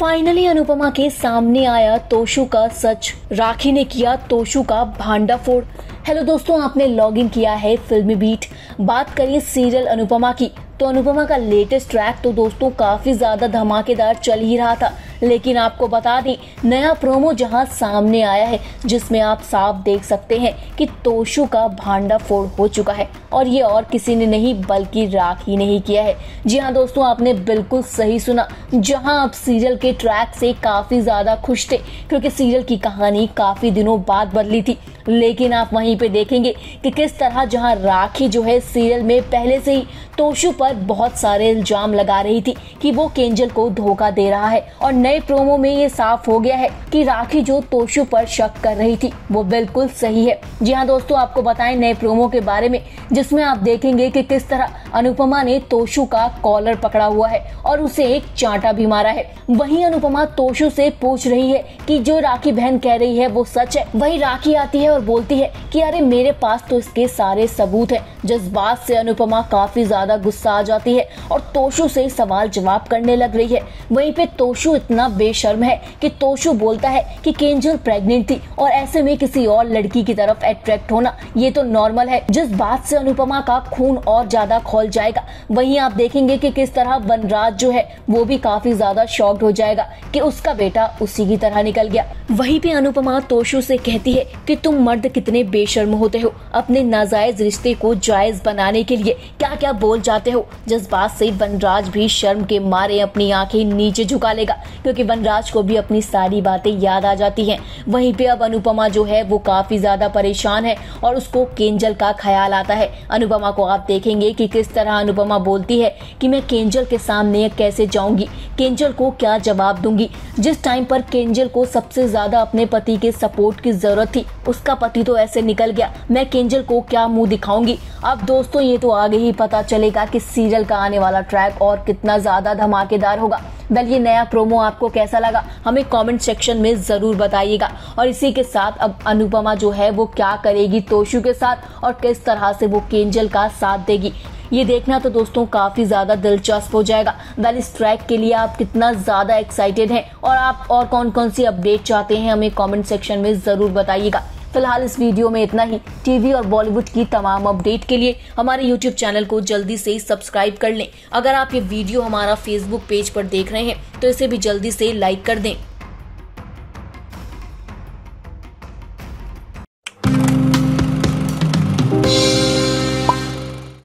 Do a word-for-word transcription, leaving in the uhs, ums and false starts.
Finally Anupama के सामने आया तोशु का सच। राखी ने किया तोशु का भांडाफोड़। हेलो दोस्तों, आपने लॉग इन किया है फिल्मी बीट। बात करिए सीरियल अनुपमा की तो अनुपमा का लेटेस्ट ट्रैक तो दोस्तों काफी ज्यादा धमाकेदार चल ही रहा था, लेकिन आपको बता दें नया प्रोमो जहां सामने आया है जिसमें आप साफ देख सकते हैं कि तोशु का भांडाफोड़ हो चुका है और ये और किसी ने नहीं बल्कि राखी ने ही किया है। जी हाँ दोस्तों, आपने बिल्कुल सही सुना। जहां आप सीरियल के ट्रैक से काफी ज्यादा खुश थे क्योंकि सीरियल की कहानी काफी दिनों बाद बदली थी, लेकिन आप वहीं पे देखेंगे कि किस तरह जहां राखी जो है सीरियल में पहले से ही तोशु पर बहुत सारे इल्जाम लगा रही थी कि वो किंजल को धोखा दे रहा है और नए प्रोमो में ये साफ हो गया है कि राखी जो तोशु पर शक कर रही थी वो बिल्कुल सही है। जी हाँ दोस्तों, आपको बताएं नए प्रोमो के बारे में जिसमें आप देखेंगे कि किस तरह अनुपमा ने तोशु का कॉलर पकड़ा हुआ है और उसे एक चांटा भी मारा है। वहीं अनुपमा तोशु से पूछ रही है कि जो राखी बहन कह रही है वो सच है। वहीं राखी आती है और बोलती है कि अरे मेरे पास तो इसके सारे सबूत है। जज्बात से अनुपमा काफी ज्यादा गुस्सा आ जाती है और तोशु से सवाल जवाब करने लग रही है। वहीं पे तोशु इतना बेशर्म है कि तोशु बोलता है कि किंजल प्रेग्नेंट थी और ऐसे में किसी और लड़की की तरफ अट्रैक्ट होना ये तो नॉर्मल है। जिस बात से अनुपमा का खून और ज्यादा खोल जाएगा। वहीं आप देखेंगे कि किस तरह वनराज जो है वो भी काफी ज्यादा शॉक्ड हो जाएगा कि उसका बेटा उसी की तरह निकल गया। वहीं पे अनुपमा तोशु से कहती है कि तुम मर्द कितने बेशर्म होते हो, अपने नाजायज रिश्ते को जायज बनाने के लिए क्या क्या बोल जाते हो। जज्बात से वनराज भी शर्म के मारे अपनी आंखें नीचे झुका लेगा क्योंकि वनराज को भी अपनी सारी बातें याद आ जाती हैं। वहीं पे अब अनुपमा जो है वो काफी ज्यादा परेशान है और उसको किंजल का ख्याल आता है। अनुपमा को आप देखेंगे कि किस तरह अनुपमा बोलती है कि मैं किंजल के सामने कैसे जाऊंगी, किंजल को क्या जवाब दूंगी। जिस टाइम पर किंजल को सबसे ज्यादा अपने पति के सपोर्ट की जरूरत थी, उसका पति तो ऐसे निकल गया, मैं किंजल को क्या मुंह दिखाऊंगी। अब दोस्तों ये तो आगे ही पता चलेगा कि सीरियल का आने वाला ट्रैक और कितना ज्यादा धमाकेदार होगा। वेल, ये नया प्रोमो आपको कैसा लगा हमें कमेंट सेक्शन में जरूर बताइएगा। और इसी के साथ अब अनुपमा जो है वो क्या करेगी तोशु के साथ और किस तरह से वो किंजल का साथ देगी, ये देखना तो दोस्तों काफी ज्यादा दिलचस्प हो जाएगा। वेल, इस ट्रैक के लिए आप कितना ज्यादा एक्साइटेड हैं और आप और कौन कौन सी अपडेट चाहते हैं हमें कॉमेंट सेक्शन में जरूर बताइएगा। फिलहाल इस वीडियो में इतना ही। टीवी और बॉलीवुड की तमाम अपडेट के लिए हमारे यूट्यूब चैनल को जल्दी से सब्सक्राइब कर लें। अगर आप ये वीडियो हमारा फेसबुक पेज पर देख रहे हैं तो इसे भी जल्दी से लाइक कर दें।